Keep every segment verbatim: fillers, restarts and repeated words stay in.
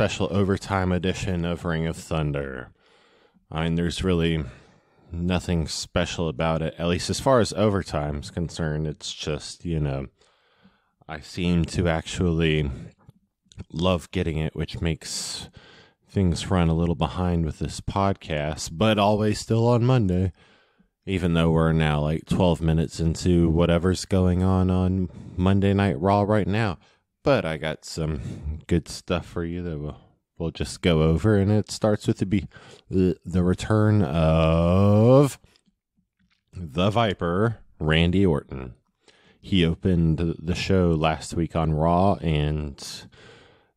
special overtime edition of Ring of Thunder. I mean, there's really nothing special about it, at least as far as overtime's concerned. It's just, you know, I seem to actually love getting it, which makes things run a little behind with this podcast, but always still on Monday, even though we're now like twelve minutes into whatever's going on on Monday Night Raw right now. But I got some good stuff for you that we'll, we'll just go over, and it starts with the be the return of the Viper, Randy Orton. He opened the show last week on Raw, and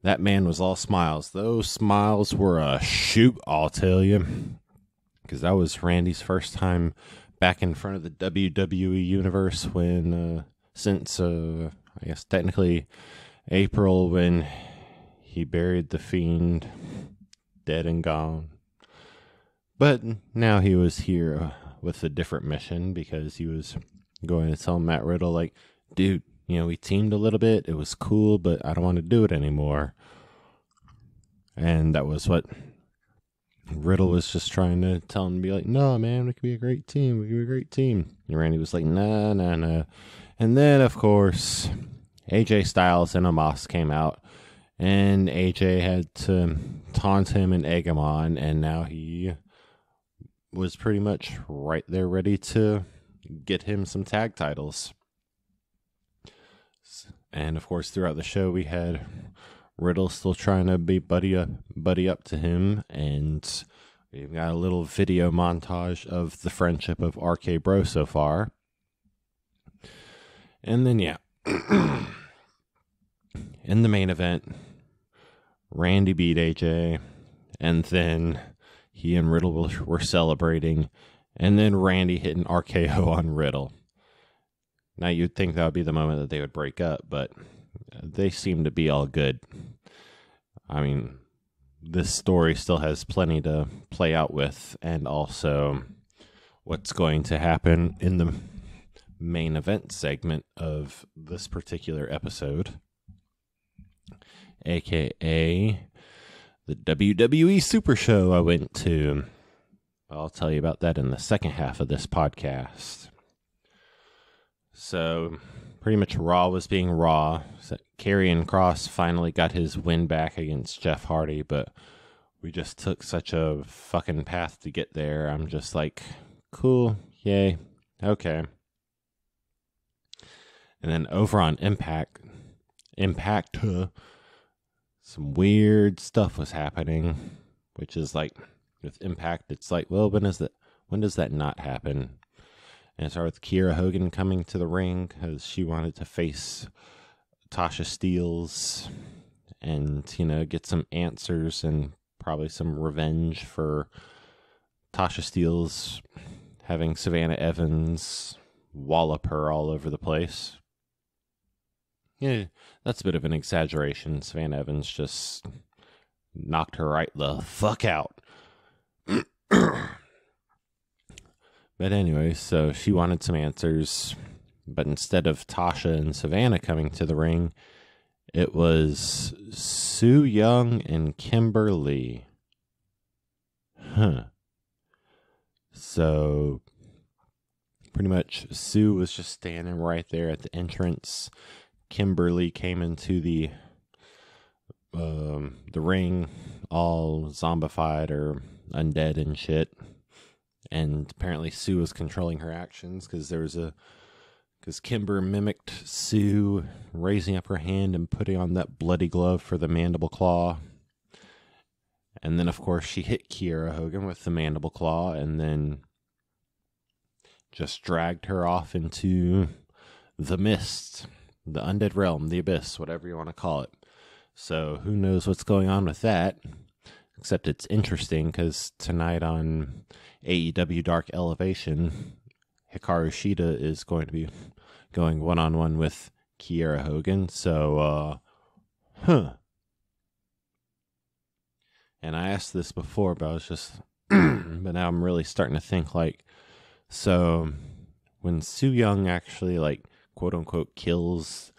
that man was all smiles. Those smiles were a shoot, I'll tell you. Because that was Randy's first time back in front of the W W E Universe when, uh, since, uh, I guess technically April, when he buried The Fiend, dead and gone. But now he was here with a different mission, because he was going to tell Matt Riddle, like, dude, you know, we teamed a little bit. It was cool, but I don't want to do it anymore. And that was what Riddle was just trying to tell him, to be like, no, man, we could be a great team. We could be a great team. And Randy was like, nah, nah, nah. And then, of course, A J Styles and Omos came out. And A J had to taunt him and egg him on. And now he was pretty much right there ready to get him some tag titles. And, of course, throughout the show, we had Riddle still trying to be buddy up, buddy up to him. And we've got a little video montage of the friendship of R K-Bro so far. And then, yeah. In the main event, Randy beat A J. And then he and Riddle were celebrating. And then Randy hit an R K O on Riddle. Now, you'd think that would be the moment that they would break up, but they seem to be all good. I mean, this story still has plenty to play out with, and also what's going to happen in the main event segment of this particular episode, a k a the W W E Super Show I went to. I'll tell you about that in the second half of this podcast. So, pretty much Raw was being Raw. So, Karrion Kross finally got his win back against Jeff Hardy, but we just took such a fucking path to get there. I'm just like, cool, yay, okay. And then over on Impact, Impact, huh, some weird stuff was happening, which is like, with Impact, it's like, well, when is that? When does that not happen? And it started with Kiera Hogan coming to the ring because she wanted to face Tasha Steelz and, you know, get some answers and probably some revenge for Tasha Steelz having Savannah Evans wallop her all over the place. Yeah, that's a bit of an exaggeration. Savannah Evans just knocked her right the fuck out. But anyway, so she wanted some answers, but instead of Tasha and Savannah coming to the ring, it was Sue Young and Kimberly. Huh. So, pretty much, Sue was just standing right there at the entrance. Kimberly came into the um, the ring, all zombified or undead and shit. And apparently Sue was controlling her actions because there was a, because Kimber mimicked Sue raising up her hand and putting on that bloody glove for the mandible claw. And then, of course, she hit Kiera Hogan with the mandible claw and then just dragged her off into the mist, the undead realm, the abyss, whatever you want to call it. So who knows what's going on with that? Except it's interesting because tonight on A E W Dark Elevation, Hikaru Shida is going to be going one-on-one with Kiera Hogan. So, uh, huh. And I asked this before, but I was just, but now I'm really starting to think, like, so when Sue Young actually, like, quote-unquote kills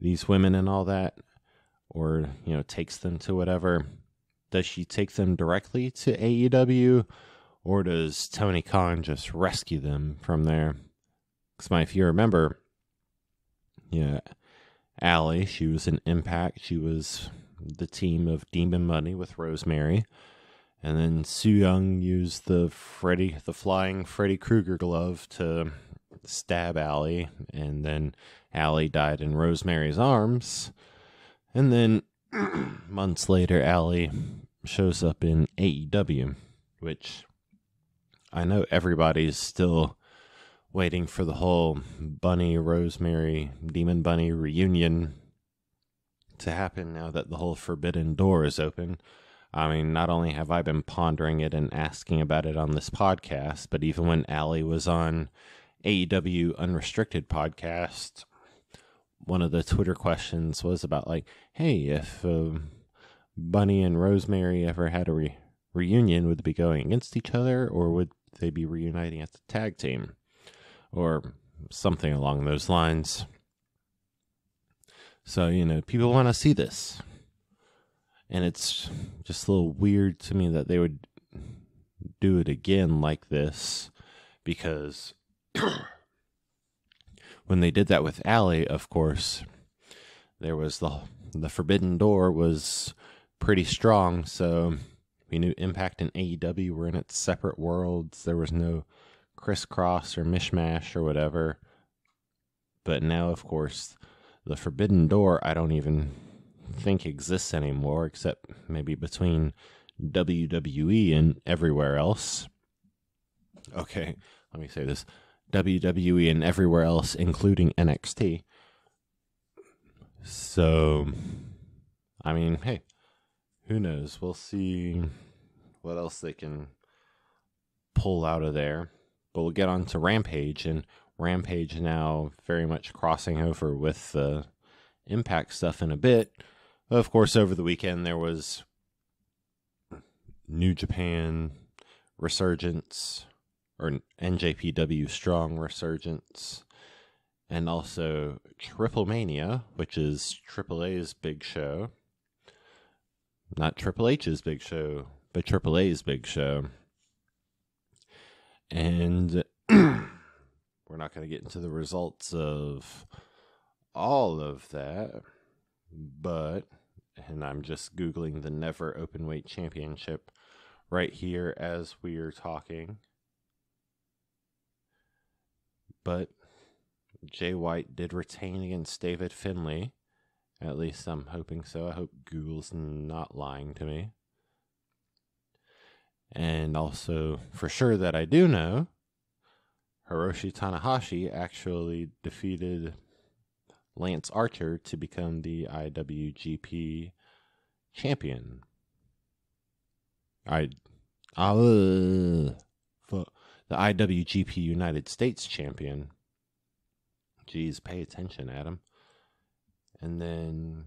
these women and all that, or, you know, takes them to whatever, Does she take them directly to A E W, or does Tony Khan just rescue them from there? Because, my, if you remember, yeah, Allie, she was in Impact. She was the team of Demon Money with Rosemary. And then Sue Young used the Freddy, the flying Freddy Krueger glove to stab Allie. And then Allie died in Rosemary's arms. And then months later, Allie shows up in A E W, which I know everybody's still waiting for the whole Bunny, Rosemary, Demon Bunny reunion to happen now that the whole Forbidden Door is open. I mean, not only have I been pondering it and asking about it on this podcast, but even when Allie was on A E W Unrestricted podcast, one of the Twitter questions was about, like, hey, if uh, Bunny and Rosemary ever had a re- reunion, would they be going against each other, or would they be reuniting as a tag team? Or something along those lines. So, you know, people want to see this. And it's just a little weird to me that they would do it again like this, because when they did that with Allie, of course, there was the the Forbidden Door was pretty strong, so we knew Impact and A E W were in its separate worlds. There was no crisscross or mishmash or whatever. But now, of course, the Forbidden Door I don't even think exists anymore, except maybe between W W E and everywhere else. Okay, let me say this. W W E and everywhere else, including N X T. So, I mean, hey, who knows? We'll see what else they can pull out of there. But we'll get on to Rampage, and Rampage now very much crossing over with the Impact stuff in a bit. Of course, over the weekend, there was New Japan Resurgence, or N J P W Strong Resurgence, and also Triple Mania, which is Triple A's big show. Not Triple H's big show, but Triple A's big show. And we're not going to get into the results of all of that, but, and I'm just Googling the Never Openweight Championship right here as we're talking. But Jay White did retain against David Finlay. At least I'm hoping so. I hope Google's not lying to me. And also, for sure that I do know, Hiroshi Tanahashi actually defeated Lance Archer to become the I W G P champion. I, uh, the I W G P United States champion. Geez, pay attention, Adam. And then,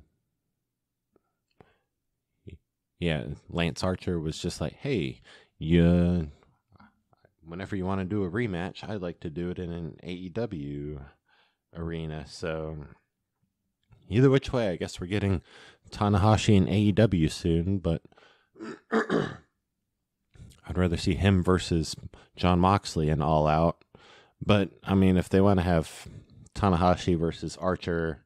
yeah, Lance Archer was just like, hey, you, whenever you want to do a rematch, I'd like to do it in an A E W arena. So either which way, I guess we're getting Tanahashi and A E W soon, but I'd rather see him versus Jon Moxley in All Out. But, I mean, if they want to have Tanahashi versus Archer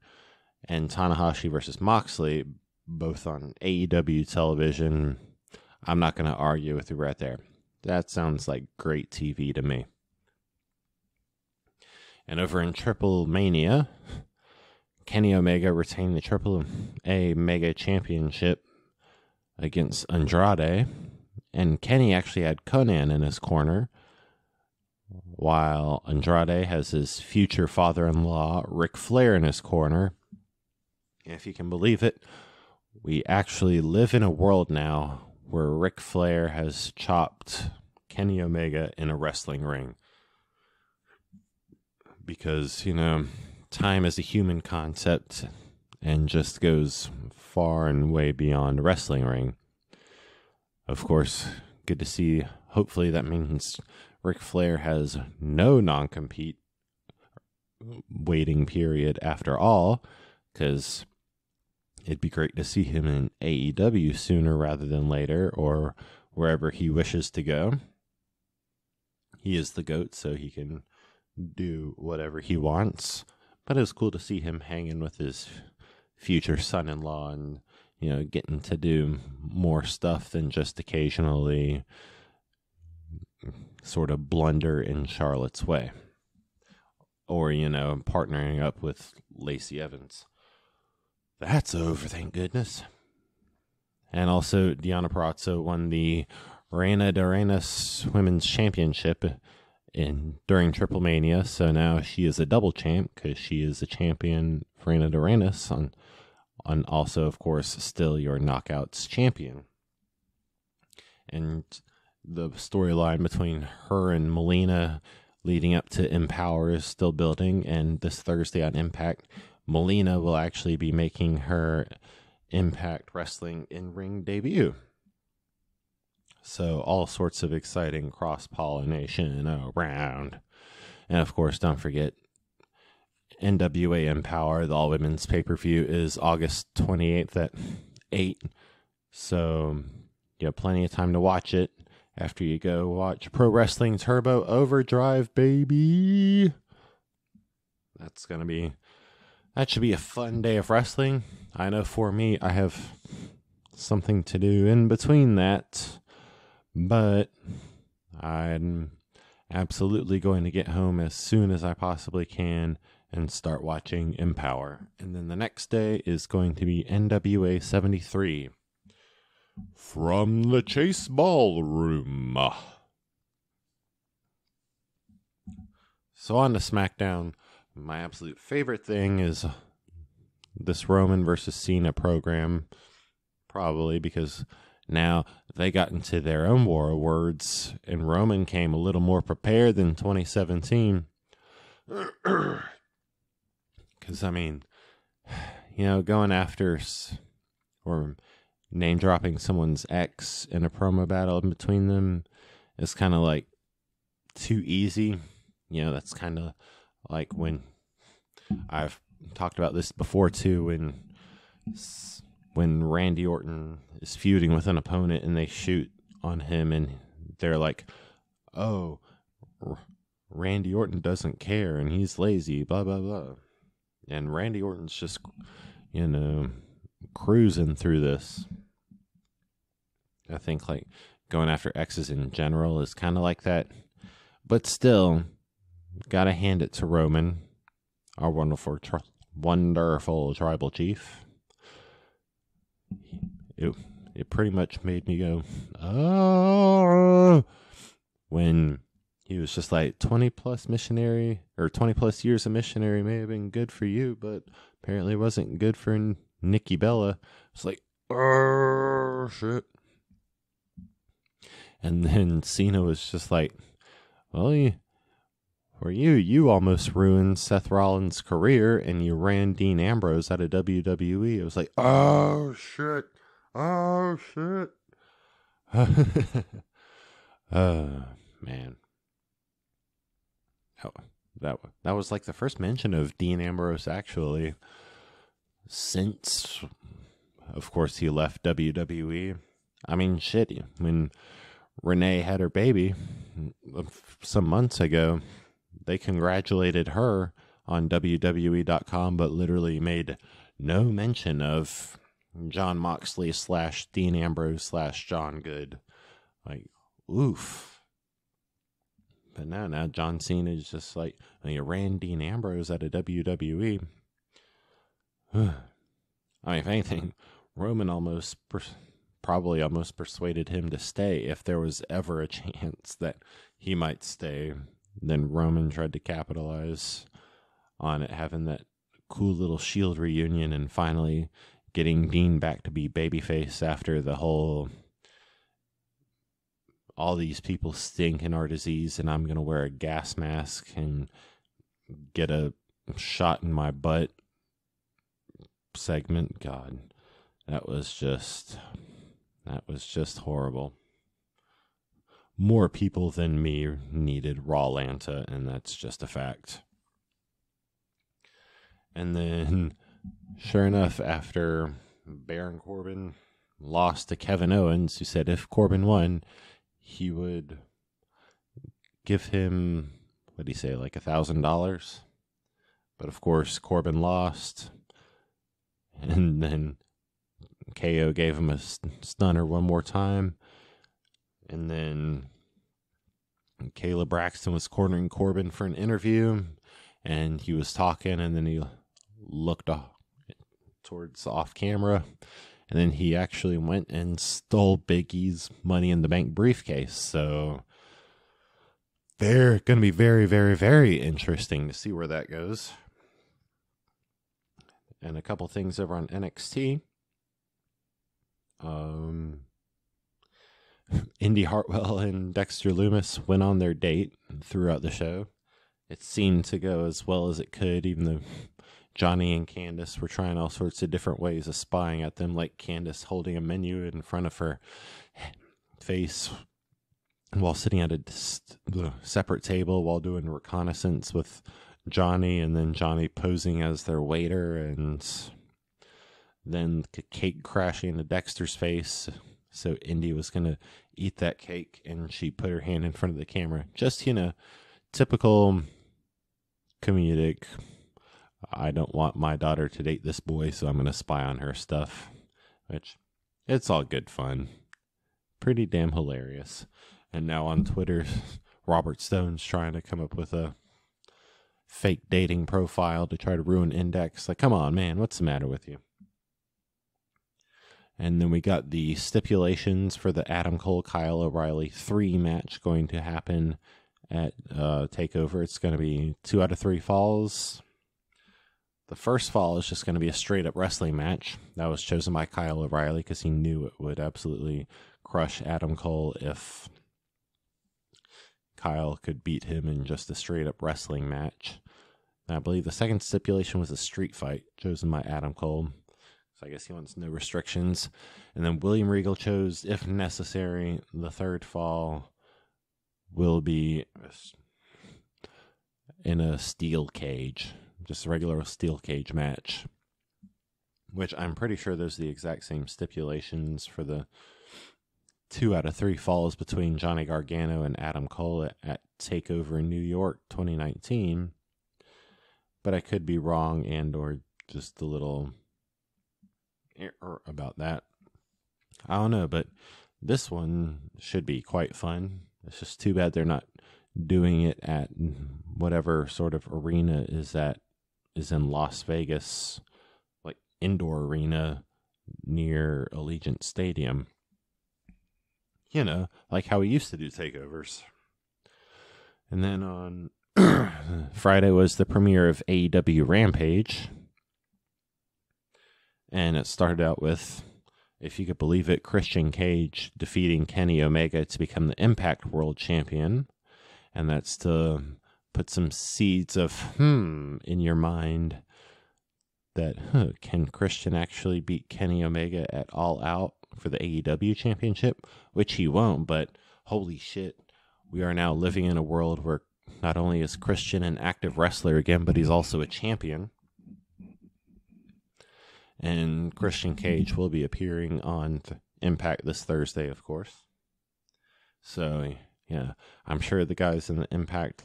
and Tanahashi versus Moxley both on A E W television, I'm not going to argue with you right there. That sounds like great T V to me. And over in Triple Mania, Kenny Omega retained the Triple A Mega Championship against Andrade. And Kenny actually had Conan in his corner, while Andrade has his future father-in-law, Ric Flair, in his corner. If you can believe it, we actually live in a world now where Ric Flair has chopped Kenny Omega in a wrestling ring. Because, you know, time is a human concept and just goes far and way beyond a wrestling ring. Of course, good to see. Hopefully that means Ric Flair has no non-compete waiting period after all, because it'd be great to see him in A E W sooner rather than later, or wherever he wishes to go. He is the GOAT, so he can do whatever he wants. But it was cool to see him hanging with his future son-in-law and, you know, getting to do more stuff than just occasionally sort of blunder in Charlotte's way. Or, you know, partnering up with Lacey Evans. That's over, thank goodness. And also, Deonna Purrazzo won the Reina Duranis Women's Championship in during Triple Mania, so now she is a double champ because she is the champion Reina Duranis, on, on also, of course, still your Knockouts champion. And the storyline between her and Molina leading up to Empower is still building, and this Thursday on Impact, Molina will actually be making her Impact Wrestling in-ring debut. So all sorts of exciting cross-pollination around. And of course, don't forget, N W A Empower, the all-women's pay-per-view, is August twenty-eighth at eight. So you have plenty of time to watch it after you go watch Pro Wrestling Turbo Overdrive, baby. That's going to be... That should be a fun day of wrestling. I know for me, I have something to do in between that, but I'm absolutely going to get home as soon as I possibly can and start watching Empower. And then the next day is going to be N W A seventy-three. From the Chase Ballroom. So on to SmackDown. My absolute favorite thing is this Roman versus Cena program, probably because now they got into their own war of words, and Roman came a little more prepared than twenty seventeen. Because, I mean, you know, going after or name-dropping someone's ex in a promo battle in between them is kind of, like, too easy. You know, that's kind of... Like when I've talked about this before too, when when Randy Orton is feuding with an opponent and they shoot on him and they're like, "Oh, R- Randy Orton doesn't care and he's lazy," blah blah blah, and Randy Orton's just, you know, cruising through this. I think like going after exes in general is kind of like that, but still. Gotta hand it to Roman, our wonderful, tri- wonderful tribal chief. It, it pretty much made me go, oh, when he was just like, twenty plus missionary, or twenty plus years of missionary may have been good for you, but apparently wasn't good for N- Nikki Bella. It's like, oh, shit. And then Cena was just like, well, he... Or you, you almost ruined Seth Rollins' career and you ran Dean Ambrose out of W W E. It was like, oh, shit. Oh, shit. Oh, man. Oh, that, that was like the first mention of Dean Ambrose, actually, since, of course, he left W W E. I mean, shit, when Renee had her baby some months ago, they congratulated her on W W E dot com, but literally made no mention of Jon Moxley slash Dean Ambrose slash John Good. Like, oof. But now, now John Cena is just like, he ran Dean Ambrose out of W W E. I mean, if anything, Roman almost, pers- probably almost persuaded him to stay if there was ever a chance that he might stay. Then Roman tried to capitalize on it, having that cool little Shield reunion and finally getting Dean back to be babyface after the whole, all these people stink and are disease and I'm going to wear a gas mask and get a shot in my butt segment. God, that was just, that was just horrible. More people than me needed Raw Atlanta, and that's just a fact. And then, sure enough, after Baron Corbin lost to Kevin Owens, who said if Corbin won, he would give him, what did he say, like a thousand dollars? But of course, Corbin lost, and then K O gave him a stunner one more time, and then Kayla Braxton was cornering Corbin for an interview, and he was talking, and then he looked off towards off camera, and then he actually went and stole Big E's Money in the Bank briefcase. So they're going to be very, very, very interesting to see where that goes. And a couple things over on N X T. Um, Indy Hartwell and Dexter Lumis went on their date throughout the show. It seemed to go as well as it could, even though Johnny and Candace were trying all sorts of different ways of spying at them, like Candace holding a menu in front of her face while sitting at a dis- separate table while doing reconnaissance with Johnny, and then Johnny posing as their waiter, and then the cake crashing into Dexter's face. So Indy was going to eat that cake, and she put her hand in front of the camera. Just, you know, typical comedic, I don't want my daughter to date this boy, so I'm going to spy on her stuff. Which, it's all good fun. Pretty damn hilarious. And now on Twitter, Robert Stone's trying to come up with a fake dating profile to try to ruin Index. Like, come on, man, what's the matter with you? And then we got the stipulations for the Adam Cole, Kyle O'Reilly three match going to happen at uh, TakeOver. It's going to be two out of three falls. The first fall is just going to be a straight-up wrestling match. That was chosen by Kyle O'Reilly because he knew it would absolutely crush Adam Cole if Kyle could beat him in just a straight-up wrestling match. And I believe the second stipulation was a street fight chosen by Adam Cole. I guess he wants no restrictions. And then William Regal chose, if necessary, the third fall will be in a steel cage. Just a regular steel cage match. Which I'm pretty sure those are the exact same stipulations for the two out of three falls between Johnny Gargano and Adam Cole at, at TakeOver in New York twenty nineteen. But I could be wrong, and or just a little about that. I don't know, but this one should be quite fun. It's just too bad they're not doing it at whatever sort of arena is that is in Las Vegas, like indoor arena near Allegiant Stadium. You know, like how we used to do takeovers. And then on Friday was the premiere of A E W Rampage. And it started out with, if you could believe it, Christian Cage defeating Kenny Omega to become the Impact World Champion. And that's to put some seeds of, hmm, in your mind that, huh, can Christian actually beat Kenny Omega at All Out for the A E W Championship? Which he won't, but holy shit, we are now living in a world where not only is Christian an active wrestler again, but he's also a champion. And Christian Cage will be appearing on th- Impact this Thursday, of course. So, yeah, I'm sure the guys in the Impact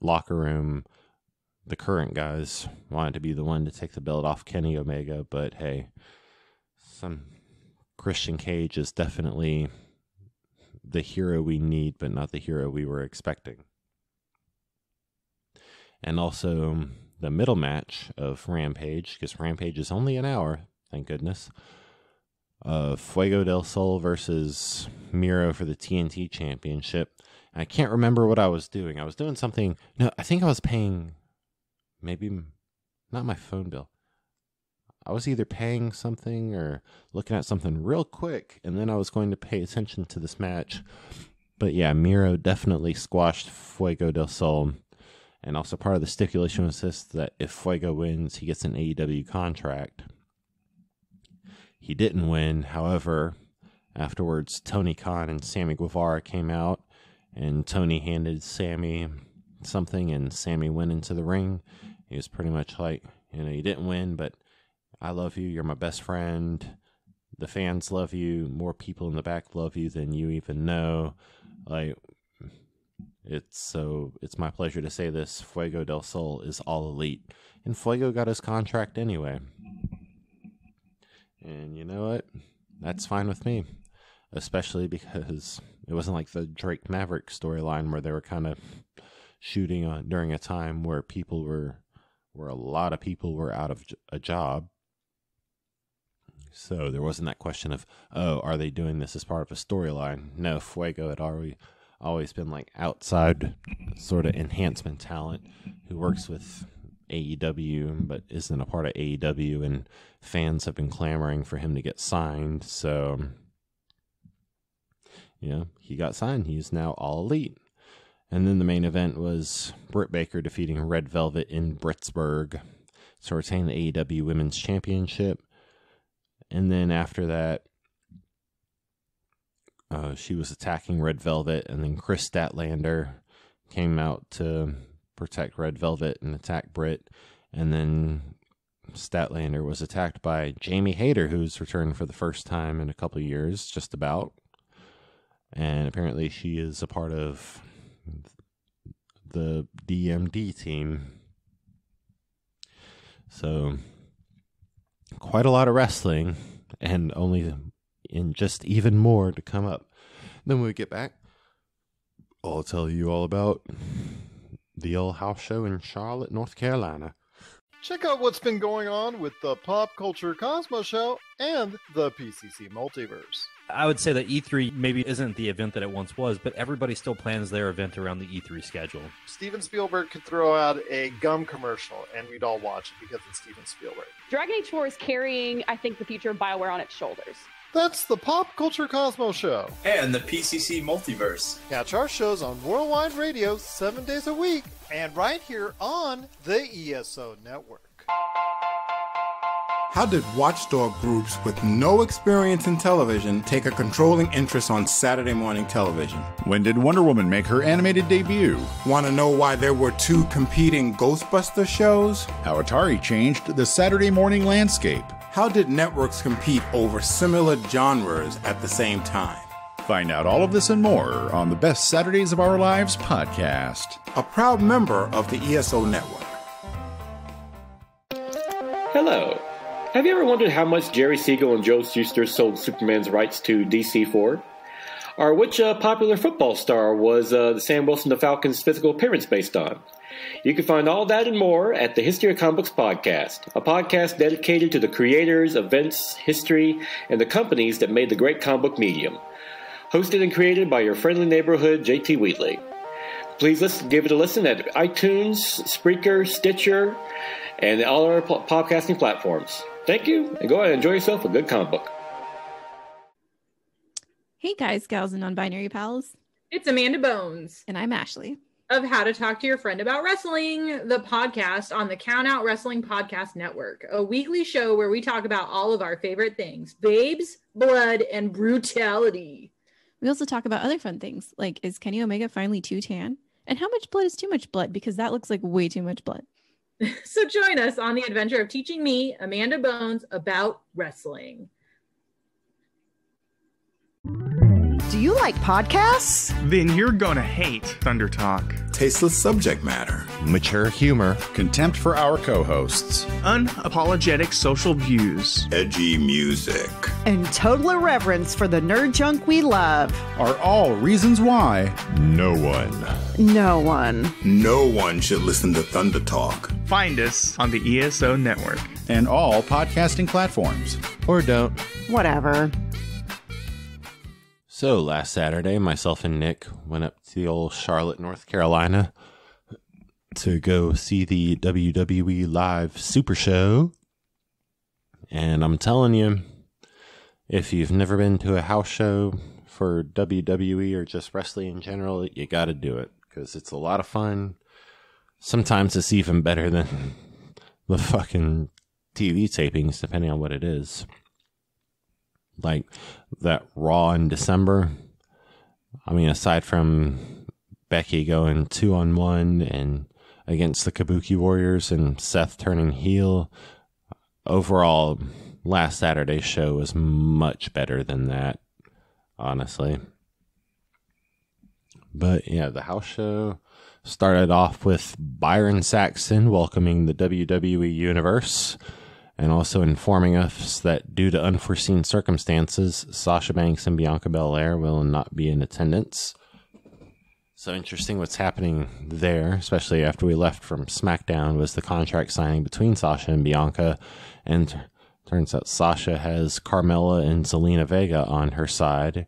locker room, the current guys, wanted to be the one to take the belt off Kenny Omega. But, hey, some Christian Cage is definitely the hero we need, but not the hero we were expecting. And also the middle match of Rampage, because Rampage is only an hour, thank goodness, of Fuego del Sol versus Miro for the T N T Championship. And I can't remember what I was doing. I was doing something. No, I think I was paying, maybe not my phone bill. I was either paying something or looking at something real quick, and then I was going to pay attention to this match. But yeah, Miro definitely squashed Fuego del Sol. And also part of the stipulation was this, that if Fuego wins, he gets an A E W contract. He didn't win. However, afterwards, Tony Khan and Sammy Guevara came out, and Tony handed Sammy something, and Sammy went into the ring. He was pretty much like, you know, you didn't win, but I love you. You're my best friend. the fans love you, more people in the back love you than you even know. Like, it's so it's my pleasure to say this, Fuego del Sol is all elite. And Fuego got his contract anyway. And you know what? That's fine with me. Especially because it wasn't like the Drake Maverick storyline where they were kind of shooting on during a time where people were, where a lot of people were out of a job. So there wasn't that question of, oh, are they doing this as part of a storyline? No, Fuego had already always been like outside sort of enhancement talent who works with A E W but isn't a part of A E W, and fans have been clamoring for him to get signed. So, you know, he got signed. He's now all elite. And then the main event was Britt Baker defeating Red Velvet in Pittsburgh to retain the A E W Women's Championship. And then after that, uh, she was attacking Red Velvet, and then Chris Statlander came out to protect Red Velvet and attack Britt. And then Statlander was attacked by Jamie Hayter, who's returned for the first time in a couple of years, just about. And apparently she is a part of the D M D team. So quite a lot of wrestling, and only in just even more to come up. Then when we get back, I'll tell you all about the old house show in Charlotte, North Carolina. Check out what's been going on with the Pop Culture Cosmos Show and the P C C Multiverse. I would say that E three maybe isn't the event that it once was, but everybody still plans their event around the E three schedule. Steven Spielberg could throw out a gum commercial, and we'd all watch it because it's Steven Spielberg. Dragon Age four is carrying, I think, the future of BioWare on its shoulders. That's the Pop Culture Cosmos Show. And the P C C Multiverse. Catch our shows on Worldwide Radio seven days a week and right here on the E S O Network. How did watchdog groups with no experience in television take a controlling interest on Saturday morning television? When did Wonder Woman make her animated debut? Want to know why there were two competing Ghostbuster shows? How Atari changed the Saturday morning landscape? How did networks compete over similar genres at the same time? Find out all of this and more on the Best Saturdays of Our Lives podcast. A proud member of the E S O Network. Hello. Have you ever wondered how much Jerry Siegel and Joe Shuster sold Superman's rights to D C for? Or which uh, popular football star was uh, the Sam Wilson the Falcons' physical appearance based on? You can find all that and more at the History of Comic Books podcast, a podcast dedicated to the creators, events, history, and the companies that made the great comic book medium. Hosted and created by your friendly neighborhood J T Wheatley. Please listen, give it a listen at iTunes, Spreaker, Stitcher, and all our pl- podcasting platforms. Thank you, and go ahead and enjoy yourself a good comic book. Hey guys, gals, and non-binary pals. It's Amanda Bones. And I'm Ashley. Of How to Talk to Your Friend About Wrestling, the podcast on the Count Out Wrestling Podcast Network, a weekly show where we talk about all of our favorite things, babes, blood, and brutality. We also talk about other fun things, like is Kenny Omega finally too tan? And how much blood is too much blood? Because that looks like way too much blood. So join us on the adventure of teaching me, Amanda Bones, about wrestling. Do you like podcasts? Then you're gonna hate Thunder Talk. Tasteless subject matter. Mature humor. Contempt for our co-hosts. Unapologetic social views. Edgy music. And total irreverence for the nerd junk we love. Are all reasons why no one. No one. No one should listen to Thunder Talk. Find us on the E S O Network. And all podcasting platforms. Or don't. Whatever. So last Saturday, myself and Nick went up to the old Charlotte, North Carolina to go see the W W E Live Super Show. And I'm telling you, if you've never been to a house show for W W E or just wrestling in general, you got to do it because it's a lot of fun. Sometimes it's even better than the fucking T V tapings, depending on what it is. Like that Raw in December, I mean, aside from Becky going two on one and against the Kabuki Warriors and Seth turning heel, overall last Saturday's show was much better than that, honestly. But yeah, the house show started off with Byron Saxton welcoming the W W E Universe and also informing us that due to unforeseen circumstances, Sasha Banks and Bianca Belair will not be in attendance. So interesting what's happening there, especially after we left from SmackDown, was the contract signing between Sasha and Bianca. And t- turns out Sasha has Carmella and Zelina Vega on her side.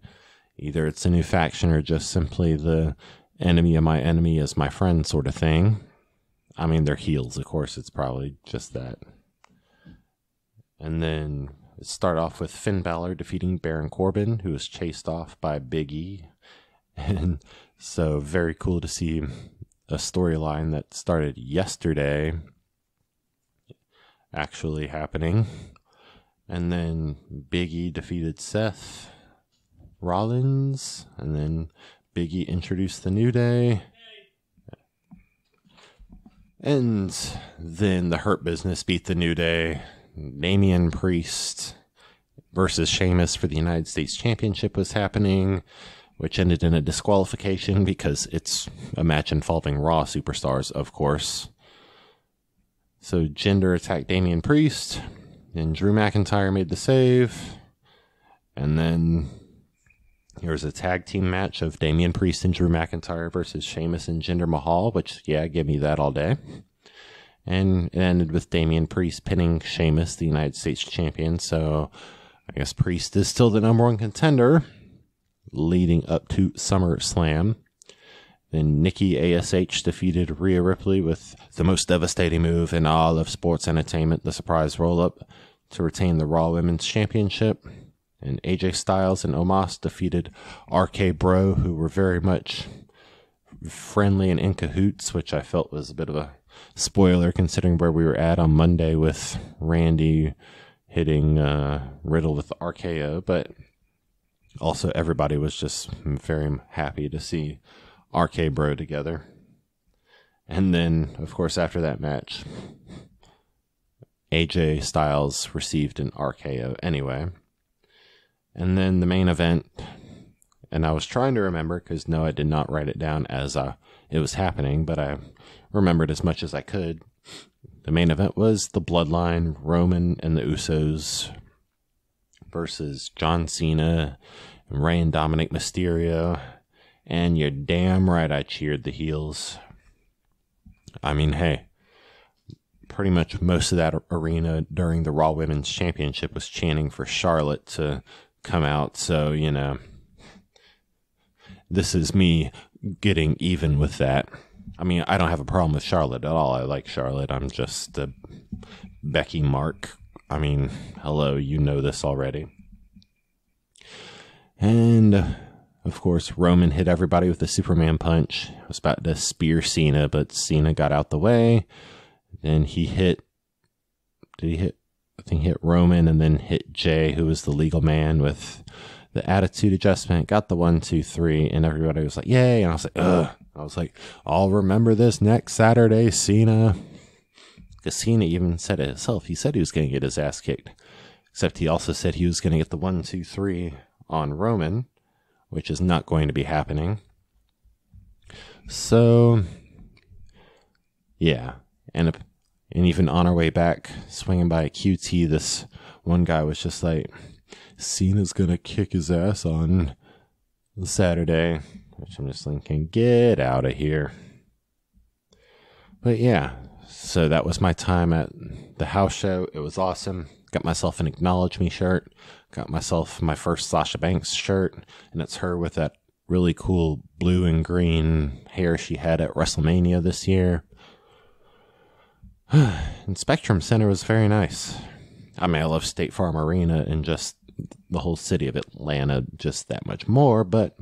Either it's a new faction or just simply the enemy of my enemy is my friend sort of thing. I mean, they're heels, of course. It's probably just that. And then it started off with Finn Balor defeating Baron Corbin, who was chased off by Big E. And so very cool to see a storyline that started yesterday actually happening. And then Big E defeated Seth Rollins, and then Big E introduced the New Day. And then the Hurt Business beat the New Day. Damian Priest versus Sheamus for the United States Championship was happening, which ended in a disqualification because it's a match involving Raw superstars, of course. So Jinder attacked Damian Priest, and Drew McIntyre made the save. And then there was a tag team match of Damian Priest and Drew McIntyre versus Sheamus and Jinder Mahal, which, yeah, give me that all day. And it ended with Damian Priest pinning Sheamus, the United States champion. So I guess Priest is still the number one contender leading up to SummerSlam. Then Nikki A S H defeated Rhea Ripley with the most devastating move in all of sports entertainment, the surprise roll-up to retain the Raw Women's Championship. And A J Styles and Omos defeated R K-Bro, who were very much friendly and in cahoots, which I felt was a bit of a spoiler considering where we were at on Monday with Randy hitting uh, Riddle with the R K O. But also everybody was just very happy to see R K-Bro together. And then, of course, after that match, A J Styles received an R K O anyway. And then the main event, and I was trying to remember because, no, I did not write it down as uh, it was happening, but I remembered as much as I could. The main event was the Bloodline, Roman and the Usos versus John Cena, Rey and Dominic Mysterio, and you're damn right I cheered the heels. I mean, hey, pretty much most of that arena during the Raw Women's Championship was chanting for Charlotte to come out, so, you know, this is me getting even with that. I mean, I don't have a problem with Charlotte at all. I like Charlotte. I'm just a Becky Mark. I mean, hello, you know this already. And, uh, of course, Roman hit everybody with a Superman punch. I was about to spear Cena, but Cena got out the way. Then he hit, did he hit, I think he hit Roman and then hit Jay, who was the legal man, with the attitude adjustment. Got the one, two, three, and everybody was like, yay. And I was like, ugh. I was like, I'll remember this next Saturday, Cena. Because Cena even said it himself. He said he was going to get his ass kicked. Except he also said he was going to get the one, two, three on Roman, which is not going to be happening. So, yeah. And, and even on our way back, swinging by a Q T, this one guy was just like, Cena's going to kick his ass on Saturday. Which I'm just thinking, get out of here. But yeah, so that was my time at the house show. It was awesome. Got myself an Acknowledge Me shirt. Got myself my first Sasha Banks shirt. And it's her with that really cool blue and green hair she had at WrestleMania this year. And Spectrum Center was very nice. I mean, I love State Farm Arena and just the whole city of Atlanta just that much more, but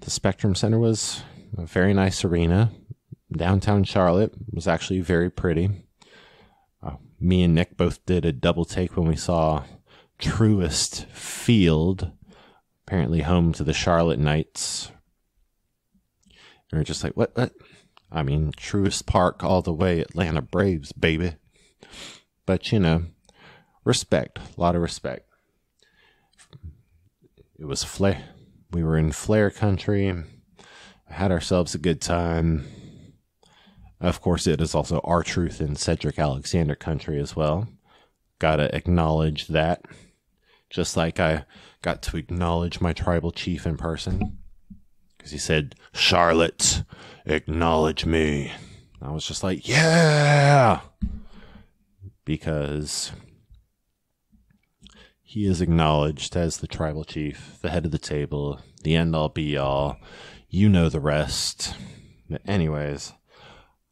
the Spectrum Center was a very nice arena. Downtown Charlotte was actually very pretty. Uh, me and Nick both did a double take when we saw Truist Field, apparently home to the Charlotte Knights. And we're just like, what, what? I mean, Truist Park all the way, Atlanta Braves, baby. But, you know, respect, a lot of respect. It was Flair. We were in Flair country. Had ourselves a good time. Of course, it is also R-Truth and Cedric Alexander country as well. Gotta acknowledge that. Just like I got to acknowledge my tribal chief in person. Because he said, "Charlotte, acknowledge me." And I was just like, yeah! Because he is acknowledged as the tribal chief, the head of the table, the end-all be-all. You know the rest. But anyways,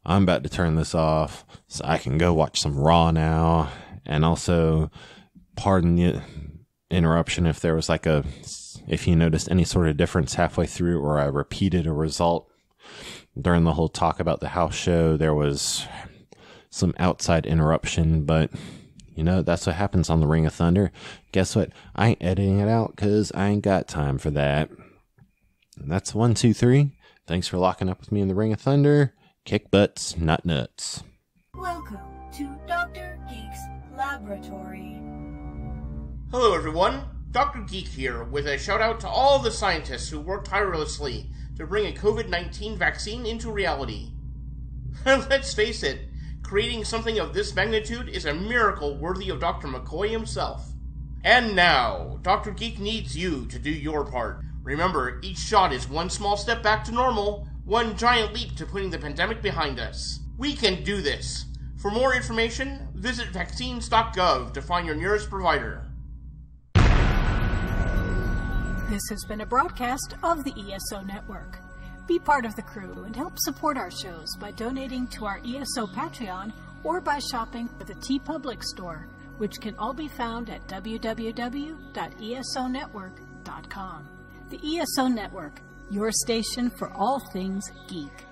I'm about to turn this off so I can go watch some Raw now. And also, pardon the interruption if there was like a, if you noticed any sort of difference halfway through or I repeated a result. During the whole talk about the house show, there was some outside interruption, but you know, that's what happens on the Ring of Thunder. Guess what? I ain't editing it out because I ain't got time for that. And that's one, two, three. Thanks for locking up with me in the Ring of Thunder. Kick butts, not nuts. Welcome to Doctor Geek's Laboratory. Hello, everyone. Doctor Geek here with a shout out to all the scientists who worked tirelessly to bring a COVID nineteen vaccine into reality. Let's face it, creating something of this magnitude is a miracle worthy of Doctor McCoy himself. And now, Doctor Geek needs you to do your part. Remember, each shot is one small step back to normal, one giant leap to putting the pandemic behind us. We can do this. For more information, visit vaccines dot gov to find your nearest provider. This has been a broadcast of the E S O Network. Be part of the crew and help support our shows by donating to our E S O Patreon or by shopping at the TeePublic store, which can all be found at w w w dot e s o network dot com. The E S O Network, your station for all things geek.